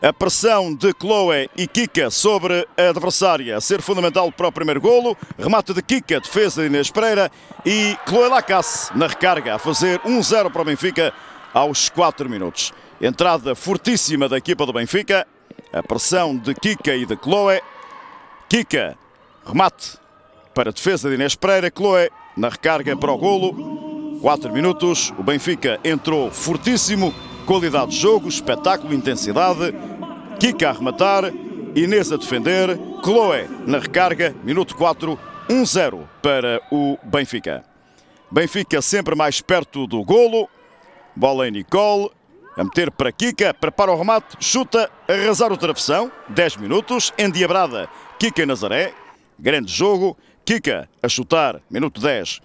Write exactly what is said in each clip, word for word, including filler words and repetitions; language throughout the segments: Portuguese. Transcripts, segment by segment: A pressão de Chloé e Kika sobre a adversária a ser fundamental para o primeiro golo. Remate de Kika, defesa de Inês Pereira e Chloé Lacasse na recarga a fazer um zero para o Benfica aos quatro minutos. Entrada fortíssima da equipa do Benfica. A pressão de Kika e de Chloé. Kika, remate para a defesa de Inês Pereira. Chloé na recarga para o golo. quatro minutos. O Benfica entrou fortíssimo. Qualidade de jogo, espetáculo, intensidade. Kika a rematar, Inês a defender, Chloé na recarga, minuto quatro, um zero para o Benfica. Benfica sempre mais perto do golo. Bola em Nicole, a meter para Kika, prepara o remate, chuta, arrasar o travessão, dez minutos, endiabrada, Kika Nazaré, grande jogo, Kika a chutar, minuto dez,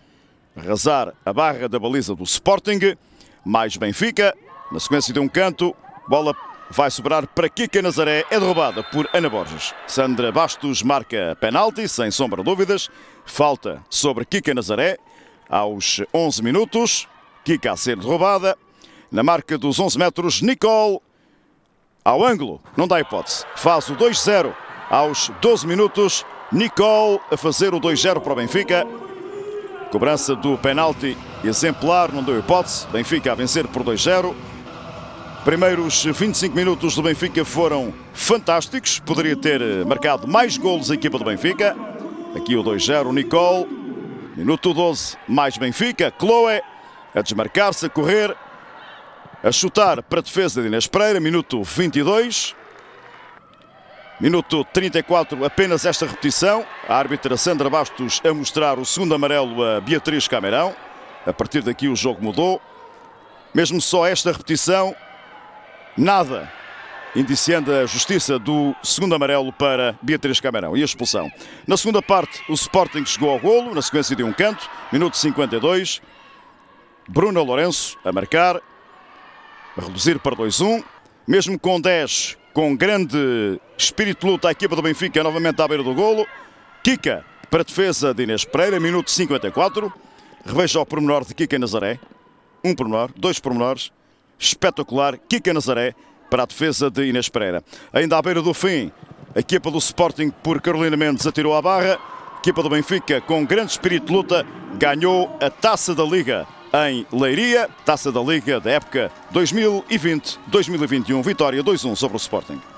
arrasar a barra da baliza do Sporting, mais Benfica. Na sequência de um canto, bola vai sobrar para Kika Nazaré, é derrubada por Ana Borges. Sandra Bastos marca penalti, sem sombra de dúvidas. Falta sobre Kika Nazaré, aos onze minutos. Kika a ser derrubada. Na marca dos onze metros, Nicole, ao ângulo, não dá hipótese. Faz o dois zero aos doze minutos. Nicole a fazer o dois zero para o Benfica. Cobrança do penalti exemplar, não deu hipótese. Benfica a vencer por dois zero. Primeiros vinte e cinco minutos do Benfica foram fantásticos. Poderia ter marcado mais golos a equipa do Benfica. Aqui o dois zero, Nicole. Minuto doze, mais Benfica. Chloé a desmarcar-se, a correr, a chutar para a defesa de Inês Pereira. Minuto vinte e dois. Minuto trinta e quatro, apenas esta repetição. A árbitra Sandra Bastos a mostrar o segundo amarelo a Beatriz Cameirão. A partir daqui o jogo mudou. Mesmo só esta repetição, nada indiciando a justiça do segundo amarelo para Beatriz Cameirão e a expulsão. Na segunda parte, o Sporting chegou ao golo, na sequência de um canto, minuto cinquenta e dois. Bruno Lourenço a marcar, a reduzir para dois um. Mesmo com dez, com grande espírito de luta, a equipa do Benfica novamente à beira do golo. Kika para a defesa de Inês Pereira, minuto cinquenta e quatro. Reveja o pormenor de Kika Nazaré. Um pormenor, dois pormenores. Espetacular, Kika Nazaré para a defesa de Inês Pereira. Ainda à beira do fim, a equipa do Sporting por Carolina Mendes atirou à barra. A equipa do Benfica, com grande espírito de luta, ganhou a Taça da Liga em Leiria. Taça da Liga da época dois mil e vinte dois mil e vinte e um, vitória dois um sobre o Sporting.